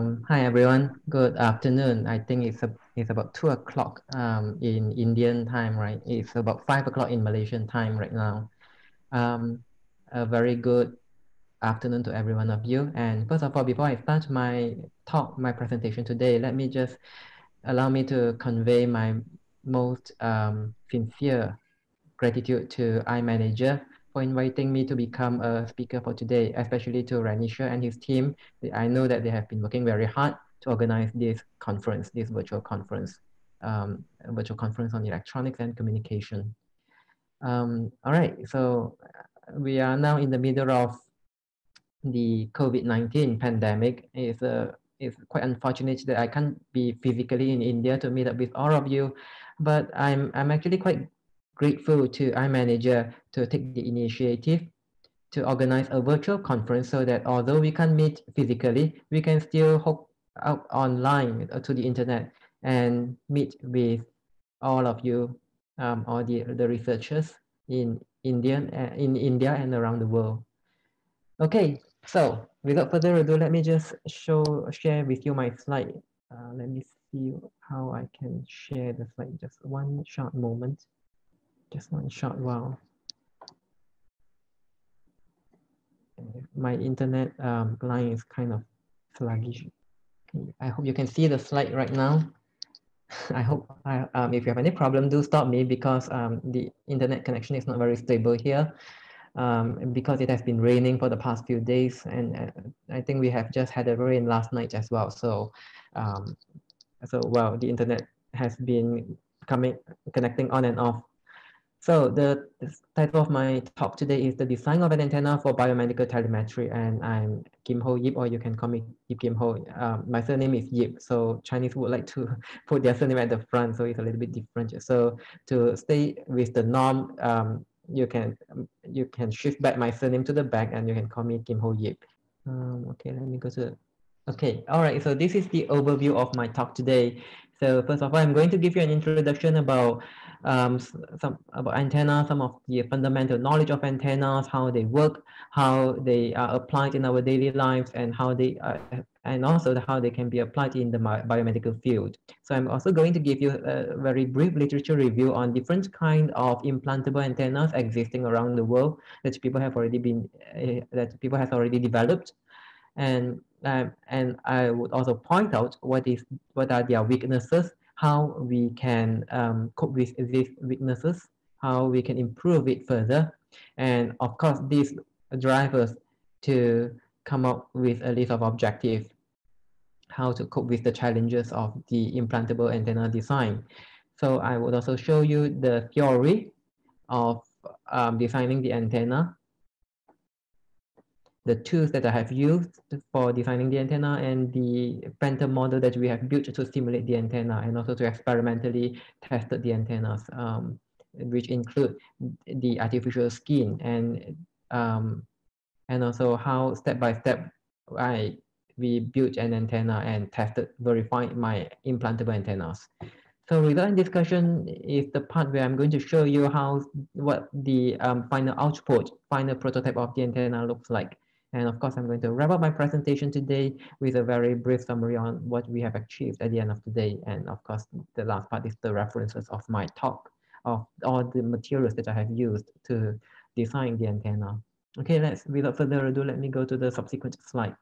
Hi everyone. Good afternoon. I think it's about 2 o'clock in Indian time, right? It's about 5 o'clock in Malaysian time right now. A very good afternoon to every one of you. And first of all, before I start my talk, my presentation today, allow me to convey my most sincere gratitude to iManager for inviting me to become a speaker for today, especially to Ranisha and his team. I know that they have been working very hard to organize this conference, this virtual conference on electronics and communication. All right, so we are now in the middle of the COVID-19 pandemic. It's quite unfortunate that I can't be physically in India to meet up with all of you, but I'm actually quite grateful to iManager to take the initiative to organize a virtual conference so that although we can't meet physically, we can still hook up online to the internet and meet with all of you, all the researchers in India and around the world. Okay, so without further ado, let me just share with you my slide. Let me see how I can share the slide. Just one short moment. Just one shot, wow. My internet line is kind of sluggish. I hope you can see the slide right now. I hope, if you have any problem, do stop me because the internet connection is not very stable here because it has been raining for the past few days. And I think we have just had a rain last night as well. So, well, the internet has been connecting on and off. So the title of my talk today is The Design of an Antenna for Biomedical Telemetry, and I'm Kim Ho Yip, or you can call me Kim Ho. My surname is Yip, so Chinese would like to put their surname at the front, so it's a little bit different. So to stay with the norm, you can shift back my surname to the back, and you can call me Kim Ho Yip. Okay, let me go to, okay, all right, so this is the overview of my talk today. So first of all, I'm going to give you an introduction about antennas, some of the fundamental knowledge of antennas, how they work, how they are applied in our daily lives, and how they are, and also how they can be applied in the biomedical field. So I'm also going to give you a very brief literature review on different kinds of implantable antennas existing around the world that people have already developed, and I would also point out what are their weaknesses, how we can cope with these weaknesses, how we can improve it further, and of course these drive us to come up with a list of objectives, how to cope with the challenges of the implantable antenna design. So I would also show you the theory of designing the antenna, the tools that I have used for designing the antenna, and the phantom model that we have built to simulate the antenna and also to experimentally test the antennas, which include the artificial skin, and also how step by step we built an antenna and tested, verified my implantable antennas. So regarding discussion is the part where I'm going to show you what the final output, final prototype of the antenna looks like. And of course, I'm going to wrap up my presentation today with a very brief summary on what we have achieved at the end of the day. And of course, the last part is the references of my talk, of all the materials that I have used to design the antenna. Okay, without further ado, let me go to the subsequent slide.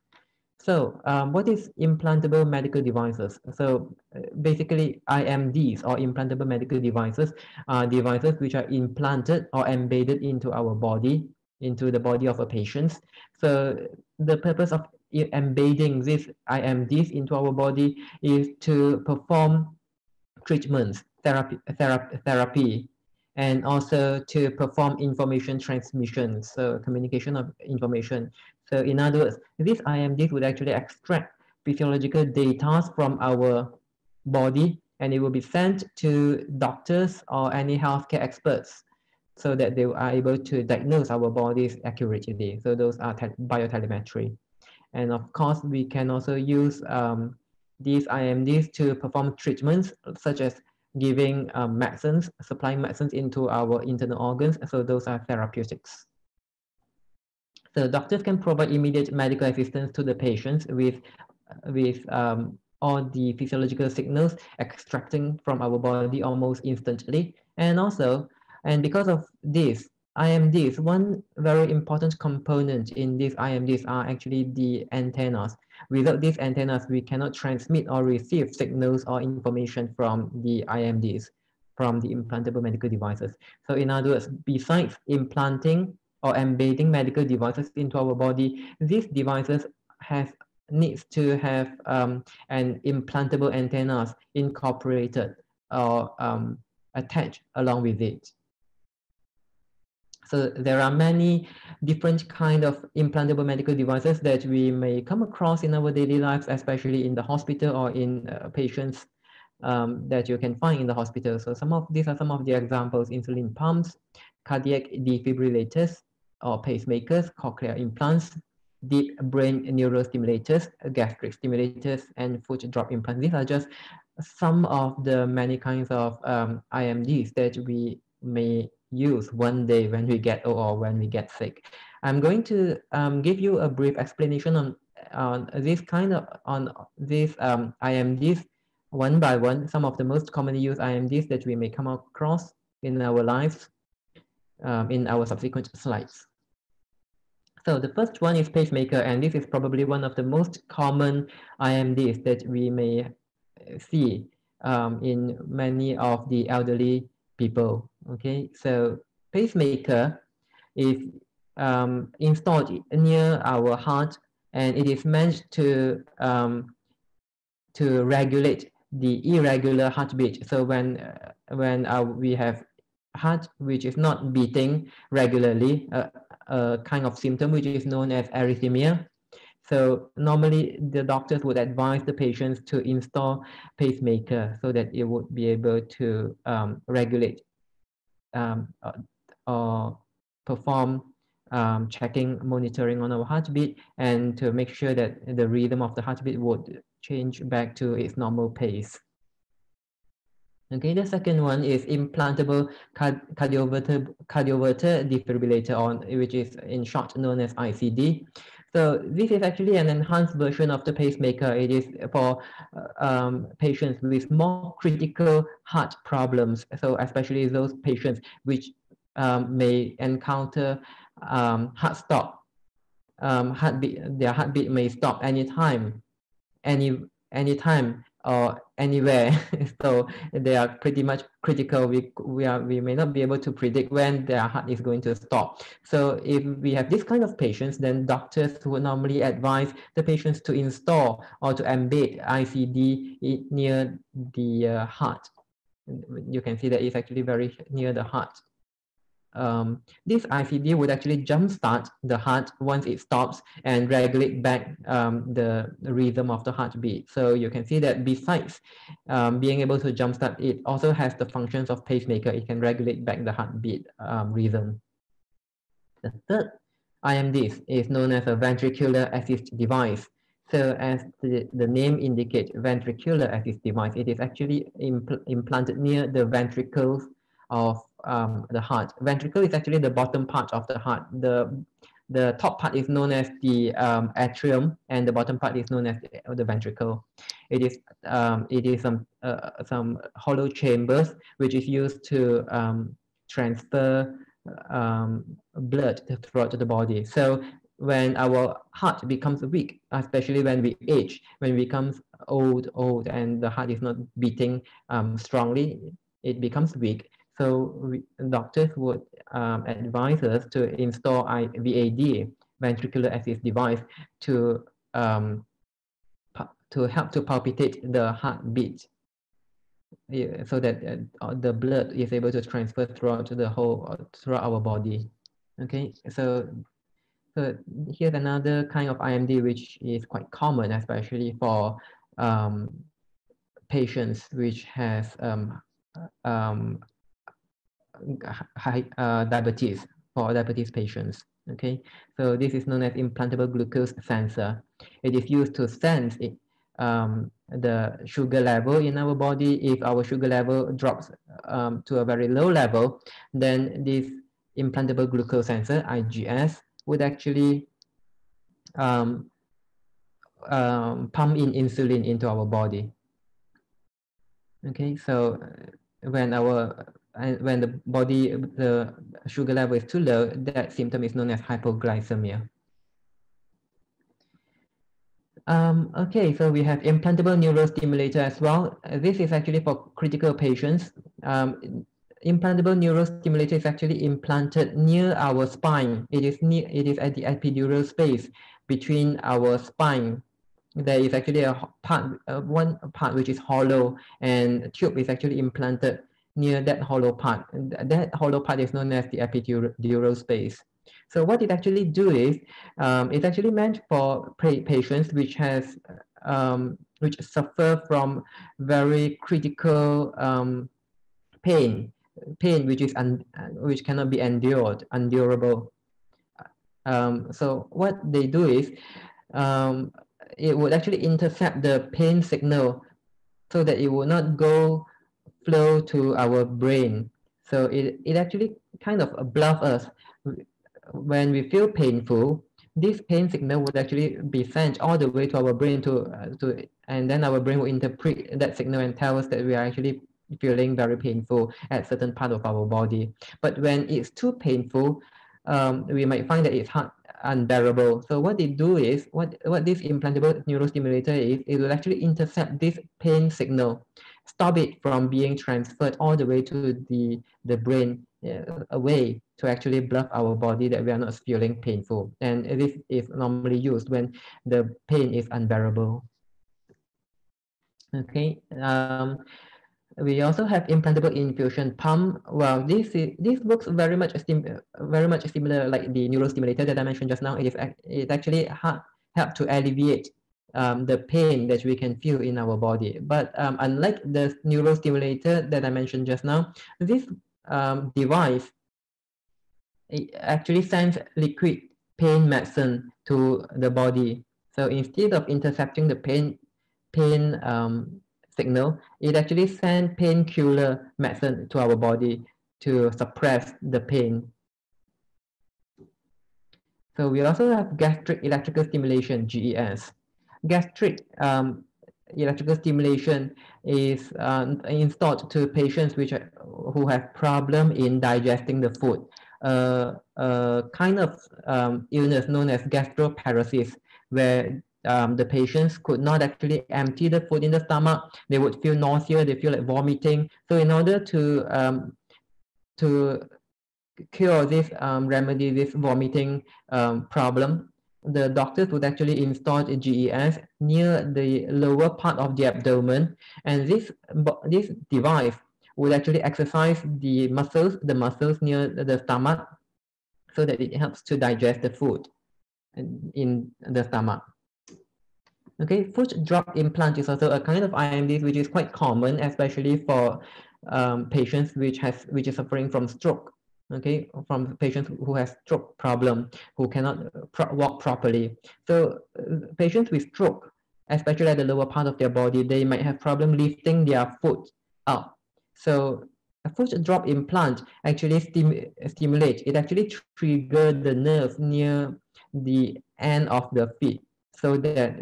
So what is implantable medical devices? So basically IMDs, or implantable medical devices, are devices which are implanted or embedded into our body, into the body of a patient. So the purpose of embedding these IMDs into our body is to perform treatments, therapy, and also to perform information transmission, so communication of information. So in other words, these IMDs would actually extract physiological data from our body, and it will be sent to doctors or any healthcare experts, so that they are able to diagnose our bodies accurately. So those are biotelemetry. And of course, we can also use these IMDs to perform treatments, such as giving medicines, supplying medicines into our internal organs. So those are therapeutics. So doctors can provide immediate medical assistance to the patients with with all the physiological signals extracting from our body almost instantly. And also, and because of this, IMDs, one very important component in these IMDs are actually the antennas. Without these antennas, we cannot transmit or receive signals or information from the IMDs, from the implantable medical devices. So in other words, besides implanting or embedding medical devices into our body, these devices needs to have an implantable antennas incorporated or attached along with it. So there are many different kind of implantable medical devices that we may come across in our daily lives, especially in the hospital or in patients that you can find in the hospital. So these are some of the examples: insulin pumps, cardiac defibrillators or pacemakers, cochlear implants, deep brain neurostimulators, gastric stimulators, and foot drop implants. These are just some of the many kinds of IMDs that we may use one day when we get old or when we get sick. I'm going to give you a brief explanation on these IMDs one by one, some of the most commonly used IMDs that we may come across in our lives in our subsequent slides. So the first one is pacemaker, and this is probably one of the most common IMDs that we may see in many of the elderly people. Okay, so pacemaker is installed near our heart, and it is meant to regulate the irregular heartbeat. So when we have heart which is not beating regularly, a kind of symptom which is known as arrhythmia. So normally the doctors would advise the patients to install pacemaker so that it would be able to regulate or perform checking, monitoring on our heartbeat, and to make sure that the rhythm of the heartbeat would change back to its normal pace. Okay, the second one is implantable cardioverter defibrillator, which is in short known as ICD. So this is actually an enhanced version of the pacemaker. It is for patients with more critical heart problems. So especially those patients which may encounter heart stop. Their heartbeat may stop anytime, anytime or anywhere. So they are pretty much critical. We may not be able to predict when their heart is going to stop. So if we have this kind of patients, then doctors would normally advise the patients to install or to embed ICD near the heart. You can see that it's actually very near the heart. This ICD would actually jumpstart the heart once it stops and regulate back the rhythm of the heartbeat. So you can see that besides being able to jumpstart, it also has the functions of pacemaker. It can regulate back the heartbeat rhythm. The third IMD is known as a ventricular assist device. So as the name indicates, ventricular assist device, it is actually implanted near the ventricles of the heart. Ventricle is actually the bottom part of the heart. The top part is known as the atrium, and the bottom part is known as the ventricle. It is some hollow chambers which is used to transfer blood throughout the body. So when our heart becomes weak, especially when we age, when we become old and the heart is not beating strongly, it becomes weak. So doctors would advise us to install IVAD, ventricular assist device, to help to palpitate the heartbeat, so that the blood is able to transfer throughout the whole throughout our body. Okay, so here's another kind of IMD which is quite common, especially for patients which have high diabetes, for diabetes patients. Okay, so this is known as implantable glucose sensor. It is used to sense the sugar level in our body. If our sugar level drops to a very low level, then this implantable glucose sensor, IGS, would actually pump in insulin into our body. Okay, so when the body, the sugar level is too low, that symptom is known as hypoglycemia. Okay, so we have implantable neurostimulator as well. This is actually for critical patients. Implantable neurostimulator is actually implanted near our spine. It is near, it is at the epidural space between our spine. There is actually a part, one part which is hollow, and a tube is actually implanted near that hollow part. That hollow part is known as the epidural space. So what it actually do is, it's actually meant for patients which has, which suffer from very critical pain which is which cannot be endured, undurable. So what they do is, it would actually intercept the pain signal so that it will not flow to our brain. So it actually kind of bluffs us. When we feel painful, this pain signal would actually be sent all the way to our brain and then our brain will interpret that signal and tell us that we are actually feeling very painful at certain part of our body. But when it's too painful, we might find that it's unbearable. So what they do is, what this implantable neurostimulator is, it will actually intercept this pain signal, stop it from being transferred all the way to the brain, away, to actually bluff our body that we are not feeling painful. And this is normally used when the pain is unbearable. Okay, we also have implantable infusion pump. Well, this works very much similar like the neurostimulator that I mentioned just now. It actually helps to alleviate the pain that we can feel in our body. But unlike the neurostimulator that I mentioned just now, this device, it actually sends liquid pain medicine to the body. So instead of intercepting the pain signal, it actually sends painkiller medicine to our body to suppress the pain. So we also have gastric electrical stimulation, GES. Gastric electrical stimulation is installed to patients who have problem in digesting the food. A kind of illness known as gastroparesis, where the patients could not actually empty the food in the stomach. They would feel nausea, they feel like vomiting. So in order to cure this, remedy this vomiting problem, the doctors would actually install a GES near the lower part of the abdomen, and this device would actually exercise the muscles near the stomach so that it helps to digest the food in the stomach. Okay, food drug implant is also a kind of IMD which is quite common, especially for patients which is suffering from stroke. Okay, from patients who have stroke problem, who cannot walk properly. So patients with stroke, especially at the lower part of their body, they might have problem lifting their foot up. So a foot drop implant actually stimulates, it actually triggers the nerve near the end of the feet so that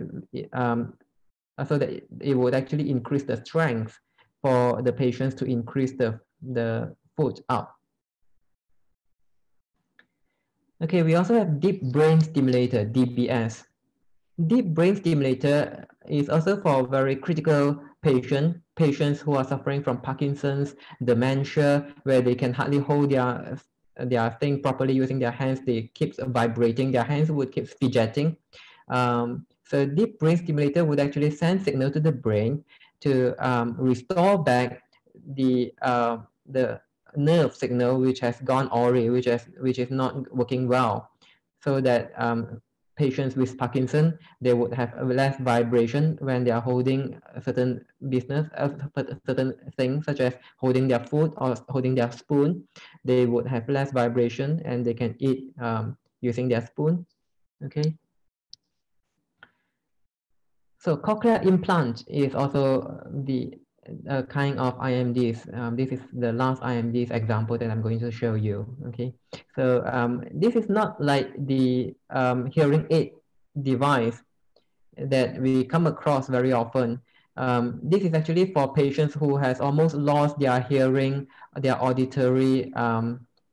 it would actually increase the strength for the patients to increase the foot up. Okay, we also have deep brain stimulator, DBS. Deep brain stimulator is also for very critical patients who are suffering from Parkinson's, dementia, where they can hardly hold their thing properly using their hands. They keep vibrating, their hands would keep fidgeting. So deep brain stimulator would actually send signal to the brain to restore back the nerve signal which has gone awry, which is not working well, so that patients with Parkinson, they would have less vibration when they are holding a certain business, certain things such as holding their food or holding their spoon. They would have less vibration and they can eat using their spoon. Okay. So cochlear implant is also the kind of IMDs. This is the last IMDs example that I'm going to show you. Okay, so this is not like the hearing aid device that we come across very often. This is actually for patients who has almost lost their hearing, their auditory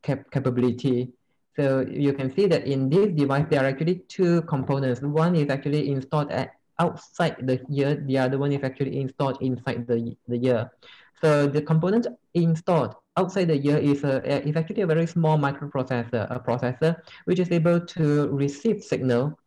capability. So you can see that in this device, there are actually two components. One is actually installed outside the ear, the other one is actually installed inside the ear. So the component installed outside the ear is actually a very small microprocessor, a processor which is able to receive signal,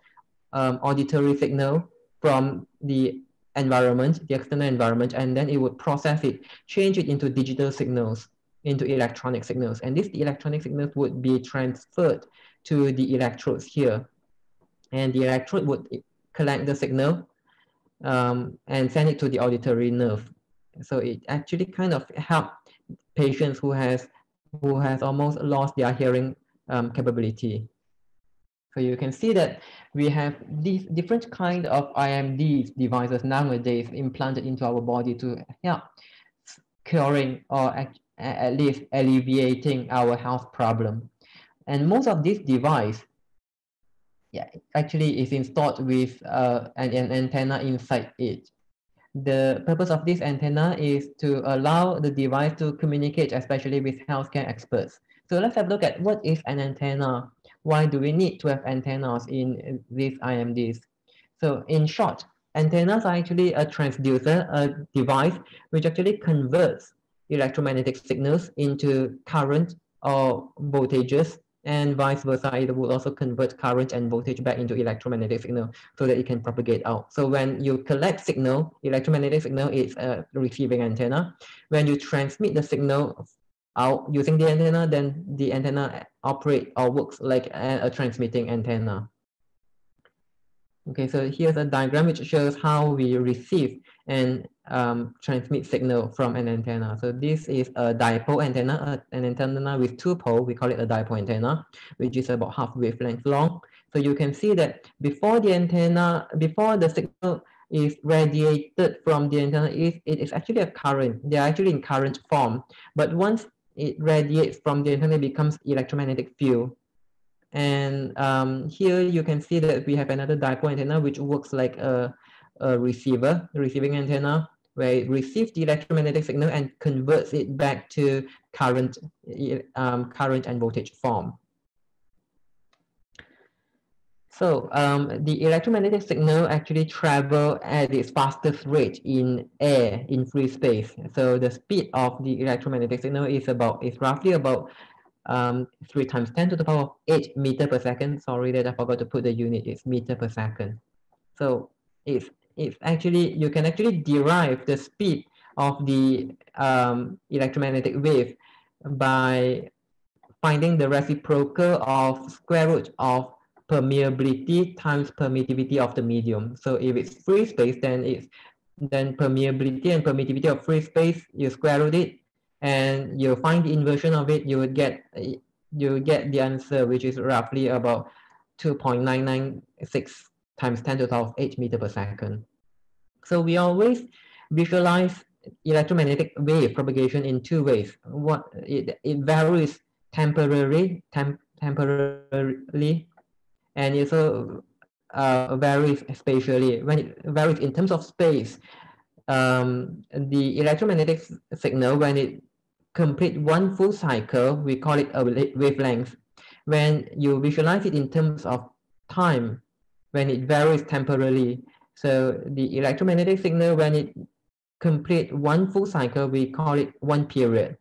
auditory signal from the environment, the external environment, and then it would process it, change it into digital signals, into electronic signals. And these electronic signals would be transferred to the electrodes here. And the electrode would collect the signal and send it to the auditory nerve. So it actually kind of helps patients who has almost lost their hearing capability. So you can see that we have these different kind of IMD devices nowadays implanted into our body to help curing or at least alleviating our health problem. And most of this device, yeah, actually is installed with an antenna inside it. The purpose of this antenna is to allow the device to communicate, especially with healthcare experts. So let's have a look at what is an antenna. Why do we need to have antennas in these IMDs? So in short, antennas are actually a transducer, a device which actually converts electromagnetic signals into current or voltages, and vice versa. It will also convert current and voltage back into electromagnetic signal so that it can propagate out. So when you collect signal, electromagnetic signal is a receiving antenna. When you transmit the signal out using the antenna, then the antenna operates or works like a transmitting antenna. Okay, so here's a diagram which shows how we receive and transmit signal from an antenna. So this is a dipole antenna, an antenna with two poles. We call it a dipole antenna, which is about half wavelength long. So you can see that before the antenna, before the signal is radiated from the antenna, it is actually a current. They are actually in current form. But once it radiates from the antenna, it becomes electromagnetic field. And here you can see that we have another dipole antenna which works like a receiver, receiving antenna, where it receives the electromagnetic signal and converts it back to current and voltage form. So the electromagnetic signal actually travels at its fastest rate in air, in free space. So the speed of the electromagnetic signal is roughly about 3 × 10⁸ meter per second. Sorry that I forgot to put the unit. It's meter per second. So it's actually, you can actually derive the speed of the electromagnetic wave by finding the reciprocal of square root of permeability times permittivity of the medium. So if it's free space, then permeability and permittivity of free space, you square root it, and you find the inversion of it, you would get the answer, which is roughly about 2.996 × 10⁸ meter per second. So we always visualize electromagnetic wave propagation in two ways. It varies temporally, and it also varies spatially. When it varies in terms of space, the electromagnetic signal, when it completes one full cycle, we call it a wavelength. When you visualize it in terms of time, when it varies temporally, so the electromagnetic signal, when it completes one full cycle, we call it one period.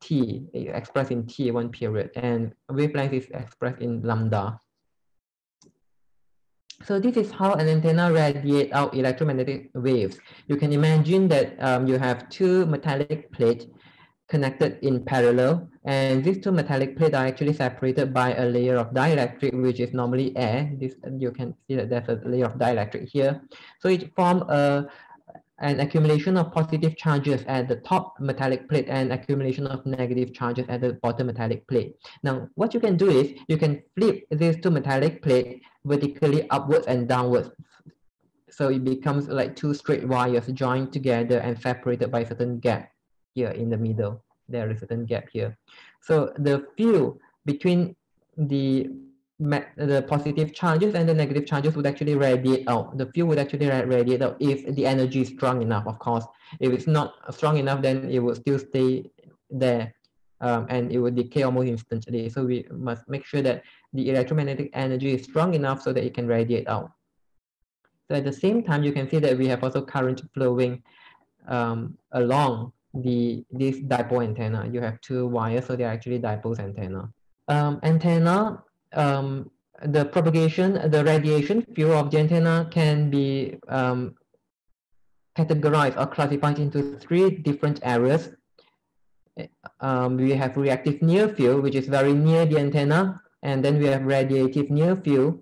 T is expressed in T, one period, and wavelength is expressed in lambda. So this is how an antenna radiates out electromagnetic waves. You can imagine that you have two metallic plates connected in parallel, and these two metallic plates are actually separated by a layer of dielectric, which is normally air. This, you can see that there's a layer of dielectric here. So it forms an accumulation of positive charges at the top metallic plate and accumulation of negative charges at the bottom metallic plate. Now, what you can do is you can flip these two metallic plates vertically upwards and downwards. So it becomes like two straight wires joined together and separated by a certain gap here in the middle. There is a certain gap here. So the field between the the positive charges and the negative charges would actually radiate out. The field would actually radiate out if the energy is strong enough, of course. If it's not strong enough, then it would still stay there and it would decay almost instantly. So we must make sure that the electromagnetic energy is strong enough so that it can radiate out. So at the same time, you can see that we have also current flowing along this dipole antenna. You have two wires, so they're actually dipoles antenna. The propagation, the radiation field of the antenna can be categorized or classified into three different areas. We have reactive near field, which is very near the antenna, and then we have radiative near field,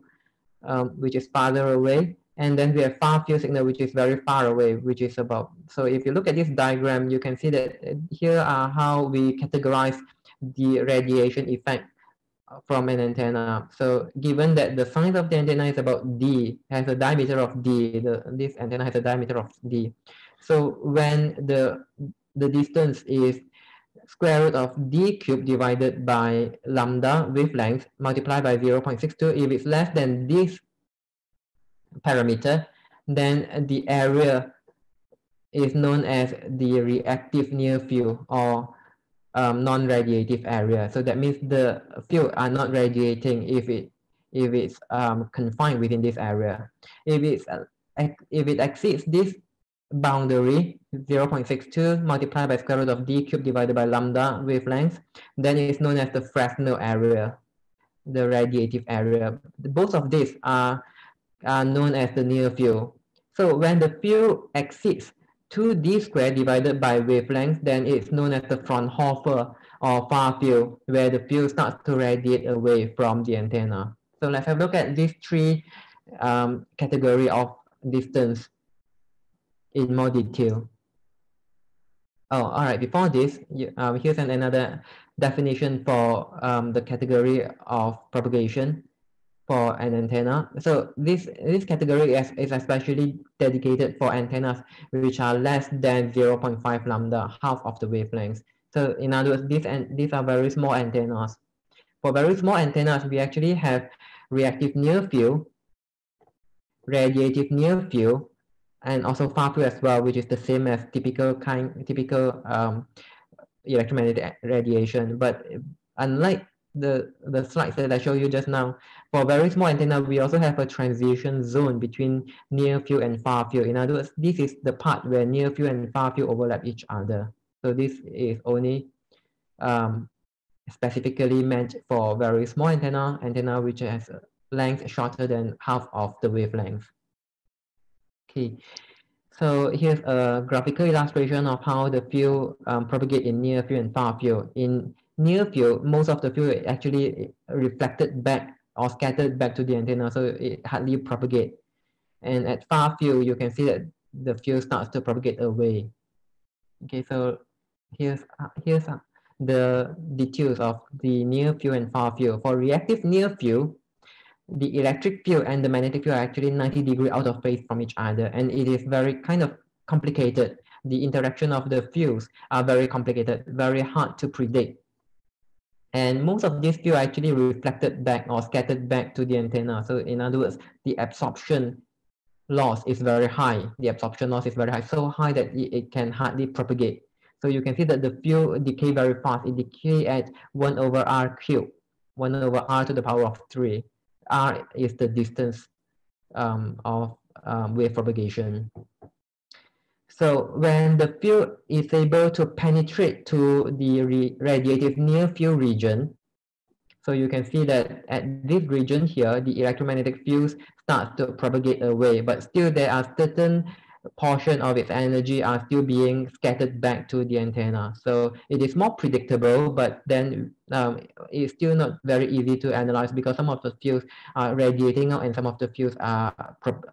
which is farther away, and then we have far field signal, which is very far away, which is about. So if you look at this diagram, you can see that here are how we categorize the radiation effect from an antenna. So given that the size of the antenna is about D, has a diameter of D, this antenna has a diameter of D. So when the distance is square root of D cubed divided by lambda wavelength multiplied by 0.62, if it's less than this parameter, then the area is known as the reactive near field or non-radiative area. So that means the field are not radiating if it's confined within this area. If it exceeds this boundary, 0.62 multiplied by square root of d cubed divided by lambda wavelength, then it's known as the Fresnel area, the radiative area. Both of these are known as the near field. So when the field exceeds 2d squared divided by wavelength, then it's known as the Fraunhofer or far field, where the field starts to radiate away from the antenna. So let's have a look at these three category of distance in more detail. Oh, all right. Before this, here's another definition for the category of propagation for an antenna. So this category is especially dedicated for antennas which are less than 0.5 lambda, half of the wavelengths. So in other words, these are very small antennas. For very small antennas, we actually have reactive near field, radiative near field, and also far field as well, which is the same as typical electromagnetic radiation. But unlike the slides that I showed you just now, for very small antenna, we also have a transition zone between near field and far field. In other words, this is the part where near field and far field overlap each other. So this is only specifically meant for very small antenna which has a length shorter than half of the wavelength. Okay, so here's a graphical illustration of how the field propagate in near field and far field. In near field, most of the field is actually reflected back or scattered back to the antenna, so it hardly propagates. And at far field, you can see that the field starts to propagate away. Okay, so here's the details of the near field and far field. For reactive near field, the electric field and the magnetic field are actually 90° out of phase from each other, and it is very kind of complicated. The interaction of the fields are very complicated, very hard to predict. And most of these fields are actually reflected back or scattered back to the antenna. So in other words, the absorption loss is very high. The absorption loss is very high, so high that it can hardly propagate. So you can see that the field decay very fast. It decays at 1/r³, 1/r³³. R is the distance of wave propagation. So when the field is able to penetrate to the radiative near field region, so you can see that at this region here, the electromagnetic fields start to propagate away, but still there are certain portion of its energy are still being scattered back to the antenna. So it is more predictable, but then it's still not very easy to analyze because some of the fields are radiating out and some of the fields are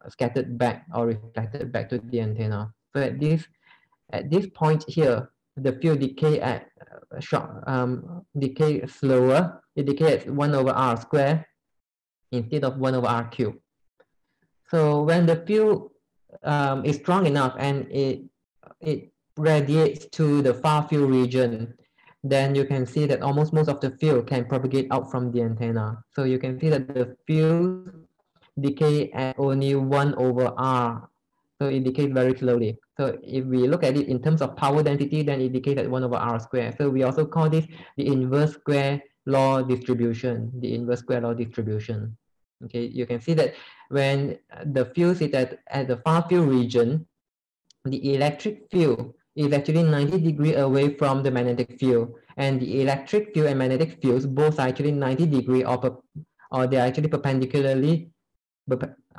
scattered back or reflected back to the antenna. So at this point here, the field decay at decay slower. It decays 1/r² instead of 1/r³. So when the field is strong enough and it radiates to the far field region, then you can see that almost most of the field can propagate out from the antenna. So you can see that the field decay at only 1/r. So it decays very slowly. So if we look at it in terms of power density, then it decays at 1/r squared. So we also call this the inverse square law distribution, the inverse square law distribution. Okay, you can see that when the field is at the far field region, the electric field is actually 90 degrees away from the magnetic field. And the electric field and magnetic fields both are actually 90 degrees or they are actually perpendicularly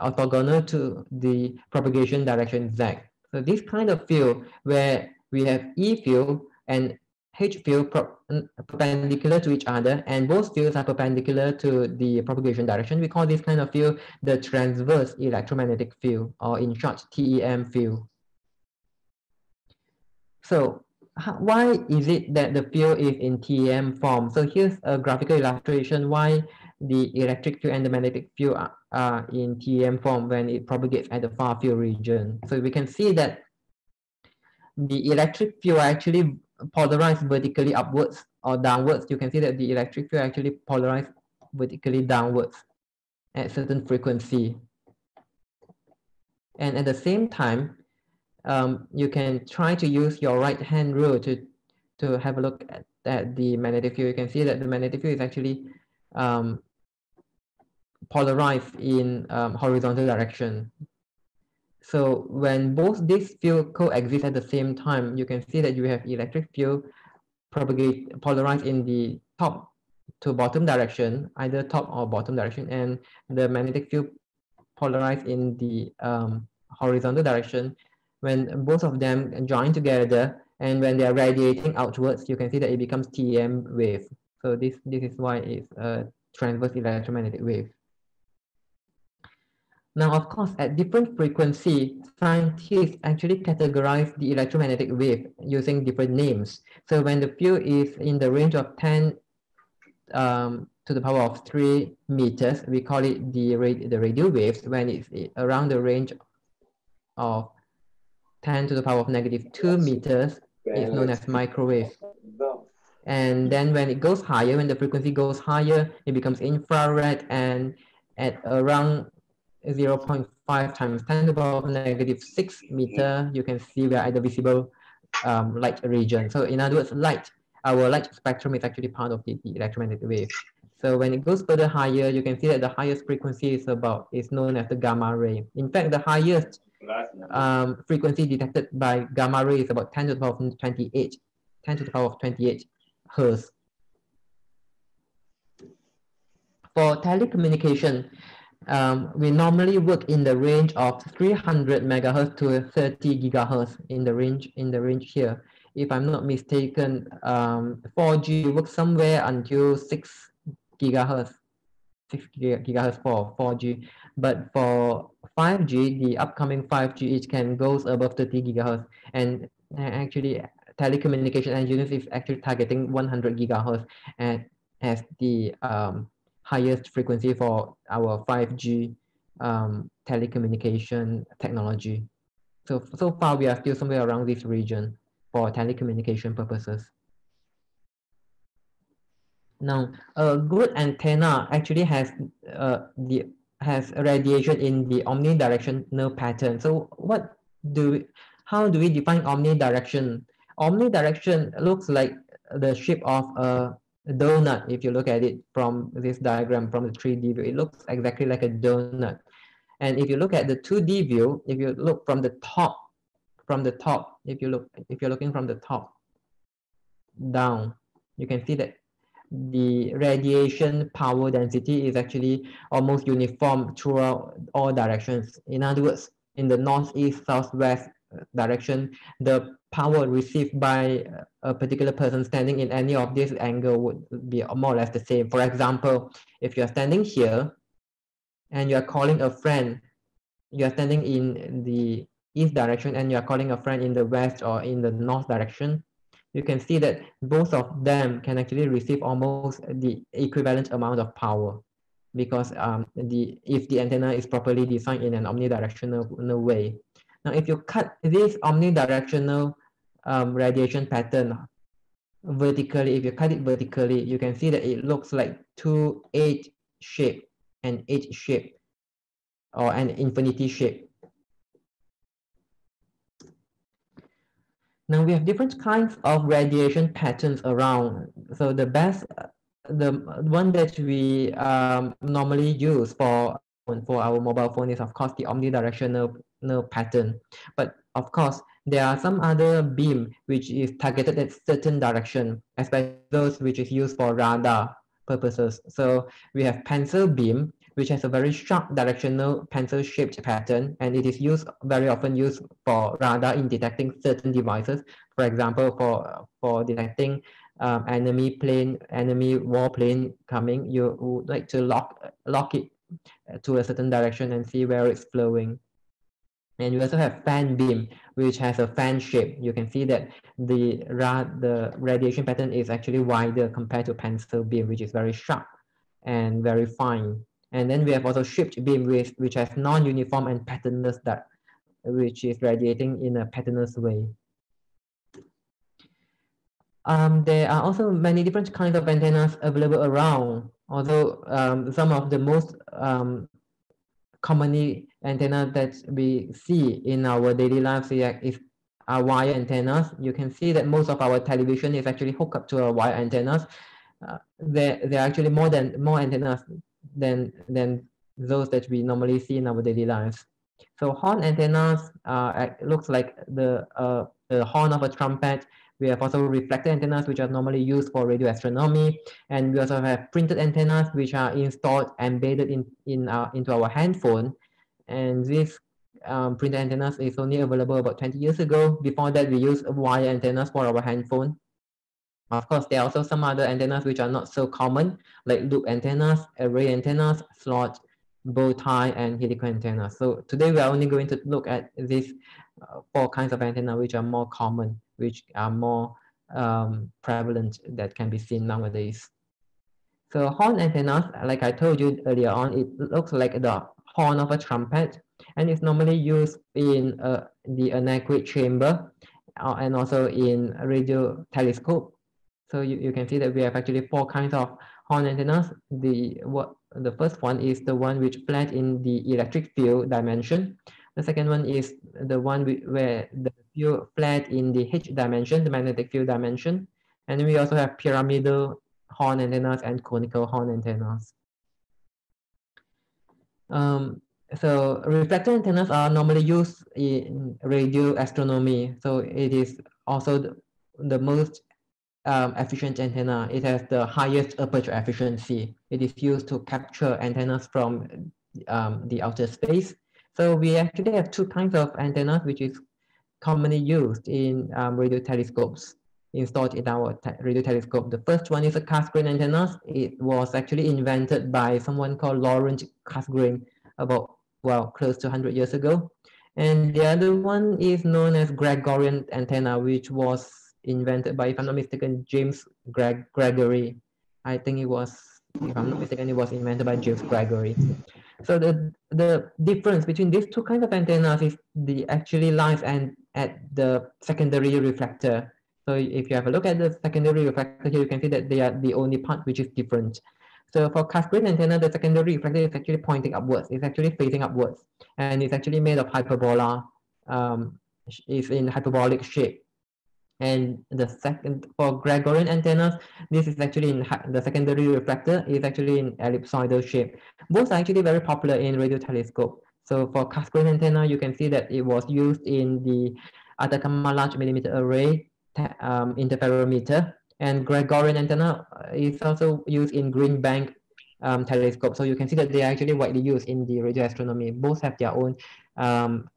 orthogonal to the propagation direction Z. So this kind of field where we have E field and H field perpendicular to each other, and both fields are perpendicular to the propagation direction, we call this kind of field the transverse electromagnetic field, or in short TEM field. So why is it that the field is in TEM form? So here's a graphical illustration why the electric field and the magnetic field are in TEM form when it propagates at the far field region. So we can see that the electric field are actually polarized vertically upwards or downwards. You can see that the electric field actually polarized vertically downwards at certain frequency. And at the same time, you can try to use your right-hand rule to have a look at the magnetic field. You can see that the magnetic field is actually polarized in horizontal direction. So when both these fields coexist at the same time, you can see that you have electric field propagate polarized in the top to bottom direction, either top or bottom direction, and the magnetic field polarized in the horizontal direction. When both of them join together and when they are radiating outwards, you can see that it becomes TEM wave. So this is why it's a transverse electromagnetic wave. Now, of course, at different frequency, scientists actually categorize the electromagnetic wave using different names. So when the field is in the range of 10 to the power of 3 meters, we call it the radio waves. When it's around the range of 10 to the power of -2 meters, it's known as microwave. And then when it goes higher, when the frequency goes higher, it becomes infrared, and at around 0.5 times 10 to the power of -6 meters, you can see we are at the visible light region. So in other words, light, our light spectrum is actually part of the electromagnetic wave. So when it goes further higher, you can see that the highest frequency is known as the gamma ray. In fact, the highest frequency detected by gamma ray is about 10 to the power of 28 hertz. For telecommunication, we normally work in the range of 300 megahertz to 30 gigahertz in the range here. If I'm not mistaken, 4G works somewhere until 6 gigahertz, 6 gigahertz for 4G. But for 5G, the upcoming 5G, it can go above 30 gigahertz, and actually telecommunication engineers is actually targeting 100 gigahertz as the highest frequency for our 5G telecommunication technology. So far we are still somewhere around this region for telecommunication purposes. Now, a good antenna actually has radiation in the omnidirectional pattern. So how do we define omnidirection? Omnidirection looks like the shape of a donut. If you look at it from this diagram, from the 3D view, it looks exactly like a donut. And if you look at the 2D view, if you look from the top, if you're looking from the top down, you can see that the radiation power density is actually almost uniform throughout all directions. In other words, in the northeast, southwest direction, the power received by a particular person standing in any of these angles would be more or less the same. For example, if you are standing here and you are calling a friend, you are standing in the east direction and you are calling a friend in the west or in the north direction, you can see that both of them can actually receive almost the equivalent amount of power, because if the antenna is properly designed in an omnidirectional way. Now, if you cut this omnidirectional radiation pattern vertically, if you cut it vertically, you can see that it looks like two H shape, an H shape, or an infinity shape. Now we have different kinds of radiation patterns around. So the best, the one that we normally use for our mobile phone is, of course, the omnidirectional pattern. But of course, there are some other beam which is targeted at certain direction, especially those which is used for radar purposes. So we have pencil beam, which has a very sharp directional pencil-shaped pattern, and it is used very often used for radar in detecting certain devices. For example, for detecting enemy plane, enemy warplane coming, you would like to lock it to a certain direction and see where it's flowing. And you also have fan beam, which has a fan shape. You can see that the radiation pattern is actually wider compared to pencil beam, which is very sharp and very fine. And then we have also shaped beam, which has non-uniform and patternless dark, which is radiating in a patternless way. There are also many different kinds of antennas available around, although some of the most commonly antenna that we see in our daily lives is our wire antennas. You can see that most of our television is actually hooked up to our wire antennas. There are actually more antennas than those that we normally see in our daily lives. So horn antennas looks like the horn of a trumpet. We have also reflector antennas, which are normally used for radio astronomy, and we also have printed antennas, which are installed, embedded into our handphone. And these printed antennas is only available about 20 years ago. Before that, we used wire antennas for our handphone. Of course, there are also some other antennas which are not so common, like loop antennas, array antennas, slot, bow tie, and helical antennas. So today we are only going to look at these four kinds of antenna which are more common, which are more prevalent, that can be seen nowadays. So horn antennas, like I told you earlier on, it looks like the horn of a trumpet, and it's normally used in the anechoic chamber and also in radio telescope. So you can see that we have actually four kinds of horn antennas. The first one is the one which flat in the electric field dimension. The second one is the one where the field flat in the H dimension, the magnetic field dimension. And we also have pyramidal horn antennas and conical horn antennas. So reflector antennas are normally used in radio astronomy. So it is also the most efficient antenna. It has the highest aperture efficiency. It is used to capture antennas from the outer space. So we actually have two kinds of antennas which is commonly used in radio telescopes, installed in our radio telescope. The first one is a Cassegrain antenna. It was actually invented by someone called Laurent Cassegrain about, well, close to 100 years ago. And the other one is known as Gregorian antenna, which was invented by, if I'm not mistaken, James Gregory. I think it was, if I'm not mistaken, it was invented by James Gregory. So the difference between these two kinds of antennas is actually lies at the secondary reflector. So if you have a look at the secondary reflector here, you can see that they are the only part which is different. So for Cassegrain antenna, the secondary reflector is actually pointing upwards. It's actually facing upwards, and it's actually made of hyperbola. It's in hyperbolic shape. And the second, for Gregorian antennas, this is actually in the secondary reflector is actually in ellipsoidal shape. Both are actually very popular in radio telescope. So for Cassegrain antenna, you can see that it was used in the Atacama Large Millimeter Array interferometer, and Gregorian antenna is also used in Green Bank telescope. So you can see that they are actually widely used in the radio astronomy. Both have their own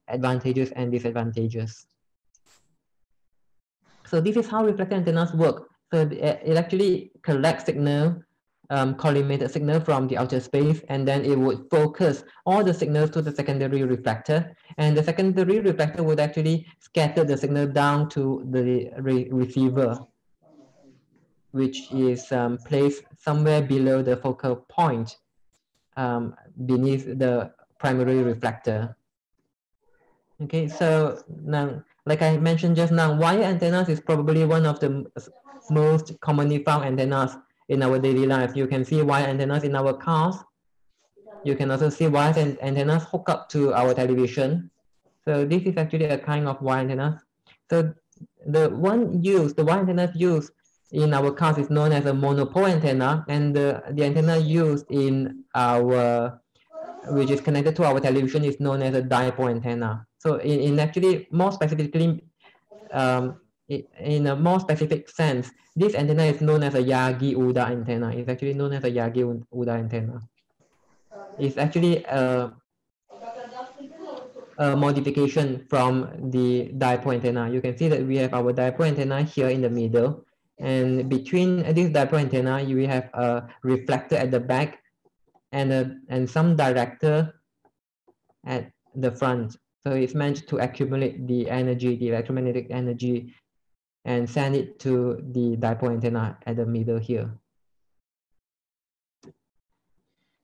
advantages and disadvantages. So this is how reflector antennas work. So it actually collects signal, collimated signal from the outer space, and then it would focus all the signals to the secondary reflector. And the secondary reflector would actually scatter the signal down to the receiver, which is placed somewhere below the focal point, beneath the primary reflector. Okay, so now, like I mentioned just now, wire antennas is probably one of the most commonly found antennas in our daily life. You can see wire antennas in our cars. You can also see wire antennas hooked up to our television. So this is actually a kind of wire antenna. So the wire antennas used in our cars is known as a monopole antenna, and the antenna used in our, which is connected to our television, is known as a dipole antenna. So in actually more specifically, in a more specific sense, this antenna is known as a Yagi-Uda antenna. It's actually known as a Yagi-Uda antenna. It's actually a modification from the dipole antenna. You can see that we have our dipole antenna here in the middle, and between this dipole antenna, you will have a reflector at the back and some director at the front. So it's meant to accumulate the energy, the electromagnetic energy, and send it to the dipole antenna at the middle here.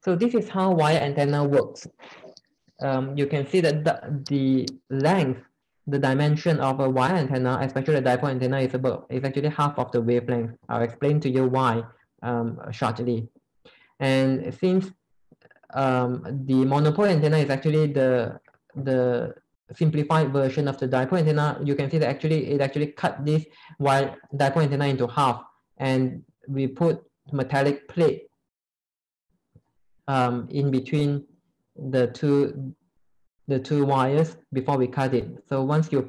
So this is how wire antenna works. You can see that the length, the dimension of a wire antenna, especially a dipole antenna, is actually half of the wavelength. I'll explain to you why shortly. And since the monopole antenna is actually the simplified version of the dipole antenna, you can see that actually it actually cut this wire dipole antenna into half, and we put metallic plate in between the two wires before we cut it. So once you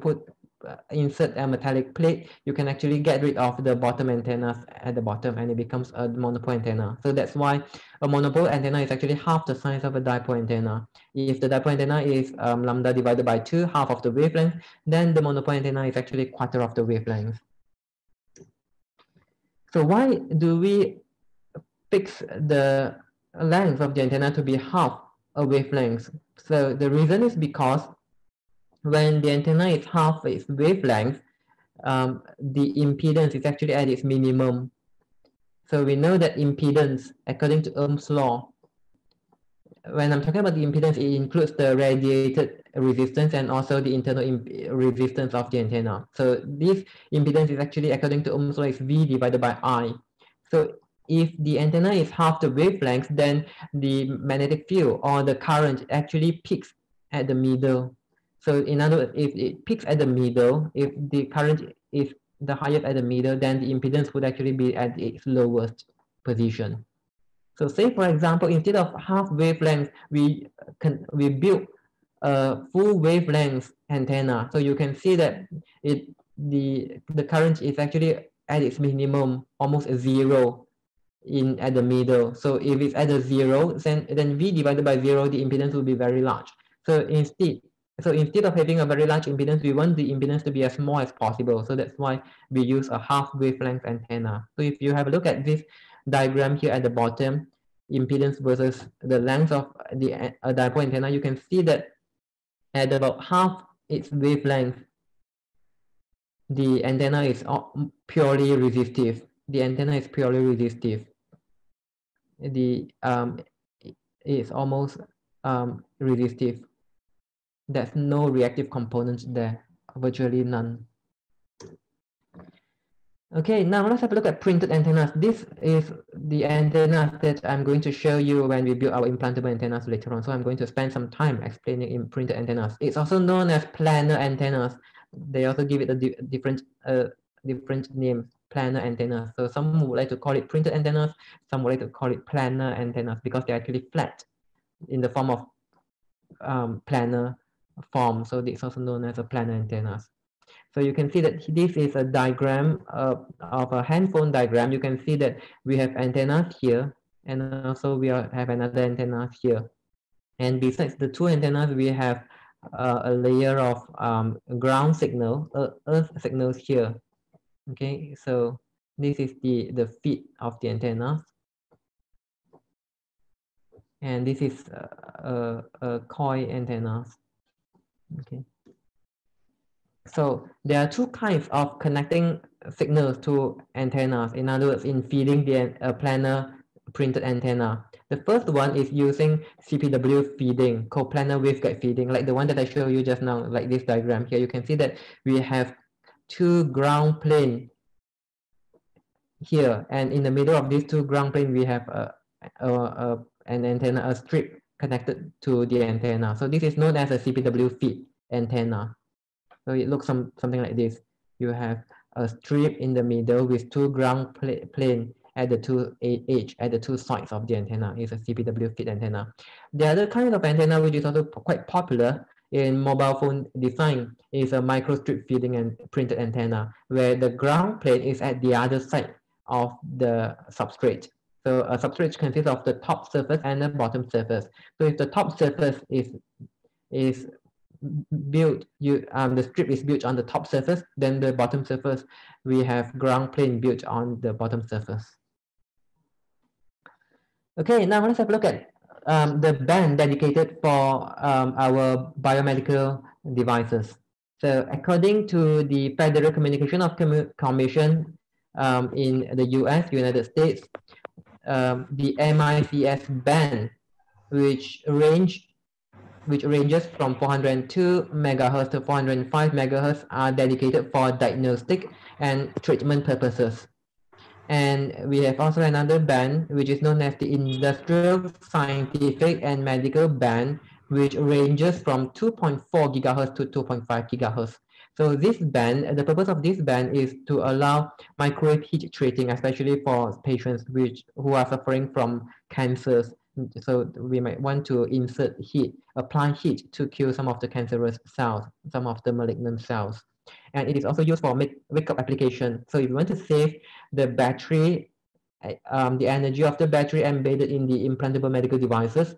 insert a metallic plate, you can actually get rid of the bottom antennas at the bottom, and it becomes a monopole antenna. So that's why a monopole antenna is actually half the size of a dipole antenna. If the dipole antenna is lambda divided by 2, half of the wavelength, then the monopole antenna is actually a quarter of the wavelength. So why do we fix the length of the antenna to be half a wavelength? So the reason is because when the antenna is half its wavelength, the impedance is actually at its minimum. So we know that impedance, according to Ohm's law, when I'm talking about the impedance, it includes the radiated resistance and also the internal resistance of the antenna. So this impedance is actually, according to Ohm's law, is V divided by I. So if the antenna is half the wavelength, then the magnetic field or the current actually peaks at the middle. So in other words, if it peaks at the middle, if the current is the highest at the middle, then the impedance would actually be at its lowest position. So say, for example, instead of half wavelength, we build a full wavelength antenna. So you can see that the current is actually at its minimum, almost zero at the middle. So if it's at a zero, then V divided by zero, the impedance will be very large. So instead of having a very large impedance, we want the impedance to be as small as possible. So that's why we use a half wavelength antenna. So if you have a look at this diagram here at the bottom, impedance versus the length of a dipole antenna, you can see that at about half its wavelength, the antenna is purely resistive. The antenna is purely resistive. It's almost resistive. There's no reactive component there, virtually none. Okay, now let's have a look at printed antennas. This is the antenna that I'm going to show you when we build our implantable antennas later on. So I'm going to spend some time explaining printed antennas. It's also known as planar antennas. They also give it a different name, planar antennas. So some would like to call it printed antennas, some would like to call it planar antennas, because they're actually flat in the form of planar form. So it's also known as a planar antennas. So you can see that this is a diagram of a handphone diagram. You can see that we have antennas here, and also we have another antenna here. And besides the two antennas, we have a layer of ground signal, earth signals here. Okay, so this is the feet of the antennas. And this is a coil antenna. Okay. So there are two kinds of connecting signals to antennas. In other words, in feeding the planar printed antenna. The first one is using CPW feeding, coplanar waveguide feeding, like the one that I showed you just now, like this diagram here. You can see that we have two ground plane here, and in the middle of these two ground plane, we have an antenna, a strip connected to the antenna. So this is known as a CPW feed antenna. So it looks something like this. You have a strip in the middle with two ground plane at the two edge, at the two sides of the antenna. It's a CPW feed antenna. The other kind of antenna, which is also quite popular in mobile phone design, is a microstrip feeding and printed antenna, where the ground plane is at the other side of the substrate. So a substrate consists of the top surface and the bottom surface. So if the top surface is built, the strip is built on the top surface, then the bottom surface, we have ground plane built on the bottom surface. Okay, now let's have a look at the band dedicated for our biomedical devices. So according to the Federal Communication Commission in the US, United States, the MICS band, which ranges from 402 megahertz to 405 megahertz, are dedicated for diagnostic and treatment purposes. And we have also another band, which is known as the industrial, scientific, and medical band, which ranges from 2.4 gigahertz to 2.5 gigahertz. So this band, the purpose of this band is to allow microwave heat treating, especially for patients who are suffering from cancers. So we might want to insert heat, apply heat to kill some of the cancerous cells, some of the malignant cells. And it is also used for wake-up application. So if you want to save the battery, the energy of the battery embedded in the implantable medical devices,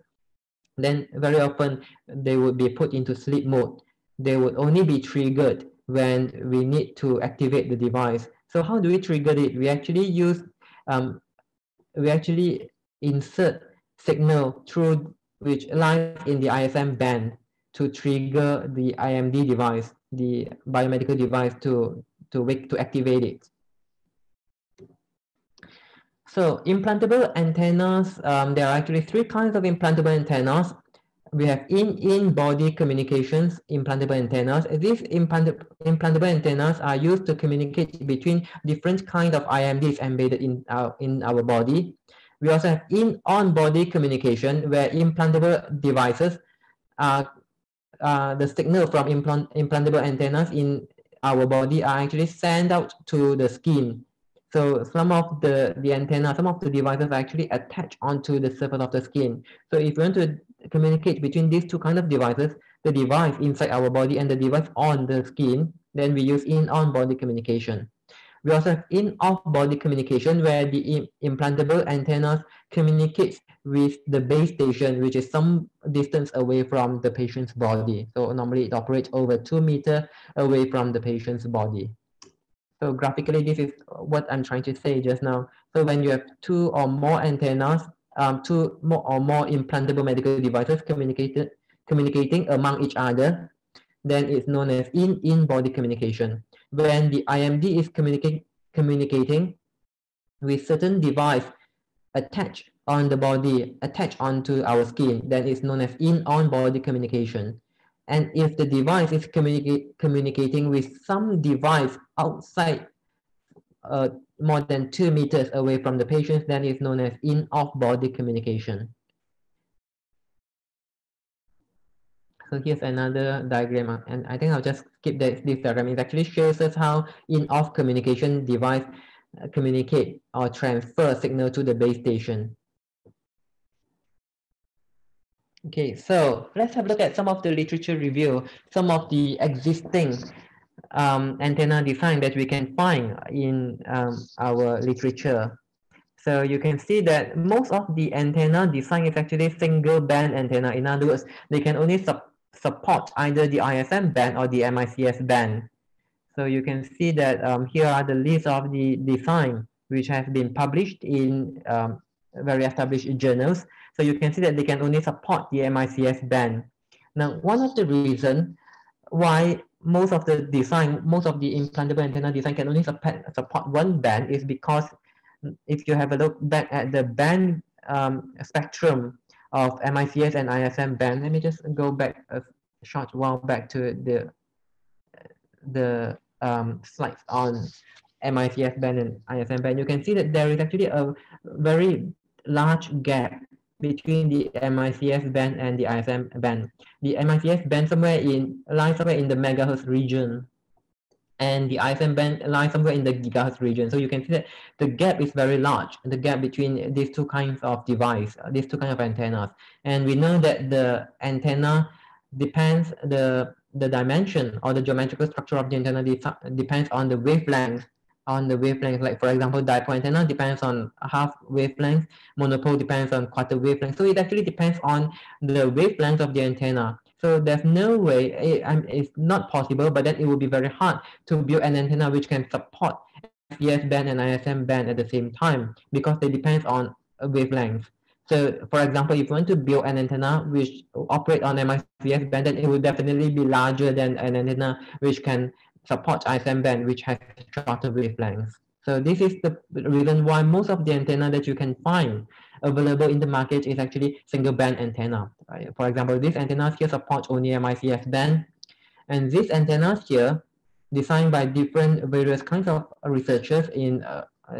then very often they would be put into sleep mode. They would only be triggered when we need to activate the device. So how do we trigger it? We actually use, we actually insert signal through which lies in the ISM band to trigger the IMD device, the biomedical device, to activate it. So implantable antennas, there are actually three kinds of implantable antennas. We have in-body communications, implantable antennas. These implantable antennas are used to communicate between different kinds of IMDs embedded in our body. We also have on-body communication, where implantable devices are the signal from implantable antennas in our body are actually sent out to the skin. So some of the antenna, some of the devices are actually attached onto the surface of the skin. So if you want to communicate between these two kinds of devices, the device inside our body and the device on the skin, then we use on-body communication. We also have off-body communication, where the implantable antennas communicates with the base station, which is some distance away from the patient's body. So normally it operates over 2 meters away from the patient's body. So graphically, this is what I'm trying to say just now. So when you have two or more antennas, two or more implantable medical devices communicating among each other, then it's known as in-body communication. When the IMD is communicating with certain device attached on the body, attached onto our skin, then it's known as on-body communication. And if the device is communicating with some device outside more than 2 meters away from the patient, then it's known as off-body communication. So here's another diagram, and I think I'll just skip this diagram. It actually shows us how off communication device communicate or transfer signal to the base station. Okay, so let's have a look at some of the literature review, some of the existing antenna design that we can find in our literature. So you can see that most of the antenna design is actually single band antenna. In other words, they can only support either the ISM band or the MICS band. So you can see that here are the list of the design which have been published in various established journals. So you can see that they can only support the MICS band. Now, one of the reasons why most of the design, most of the implantable antenna design can only support one band is because if you have a look back at the band spectrum of MICS and ISM band, let me just go back a short while back to the slides on MICS band and ISM band, you can see that there is actually a very large gap between the MICS band and the ISM band. The MICS band lies somewhere in the megahertz region, and the ISM band lies somewhere in the gigahertz region. So you can see that the gap is very large, the gap between these two kinds of device, these two kinds of antennas. And we know that the antenna depends, the dimension or the geometrical structure of the antenna depends on the wavelength. Like for example, dipole antenna depends on half wavelength, monopole depends on quarter wavelength. So it actually depends on the wavelength of the antenna. So there's no way, it's not possible, but then it would be very hard to build an antenna which can support MICS band and ISM band at the same time, because they depend on wavelength. So for example, if you want to build an antenna which operates on MICS band, then it would definitely be larger than an antenna which can support ISM band, which has shorter wavelengths. So this is the reason why most of the antenna that you can find available in the market is actually single band antenna. Right? For example, these antennas here support only MICS band, and these antennas here, designed by various kinds of researchers in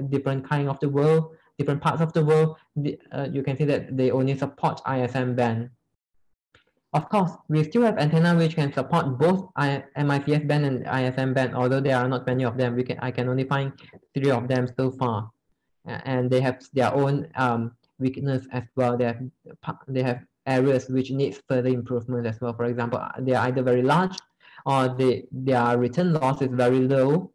different kinds of the world, different parts of the world, you can see that they only support ISM band. Of course, we still have antenna which can support both MICS band and ISM band, although there are not many of them. I can only find 3 of them so far, and they have their own weakness as well. They have areas which need further improvement as well. For example, they are either very large, or their return loss is very low,